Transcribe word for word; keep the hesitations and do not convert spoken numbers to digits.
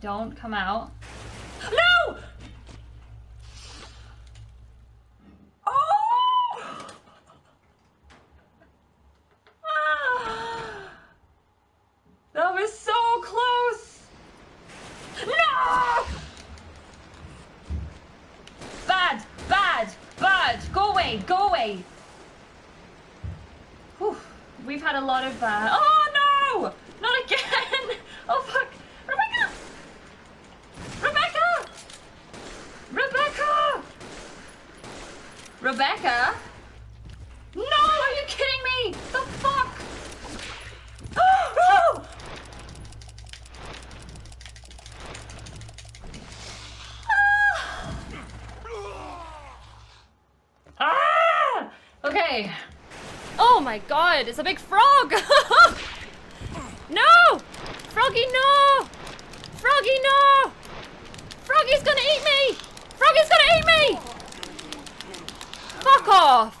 Don't come out. No! Oh! Ah! That was so close! No! Bad! Bad! Bad! Go away! Go away! Whew. We've had a lot of... Uh... Oh, no! Not again! Oh, fuck! Rebecca! Rebecca! Rebecca! Rebecca? No! Are you kidding me? The fuck? Oh! Ah! Ah! Okay. Oh my god, it's a big frog! No! Froggie, no! Froggie, no! Froggie's gonna eat me! Froggie's gonna eat me! Fuck off!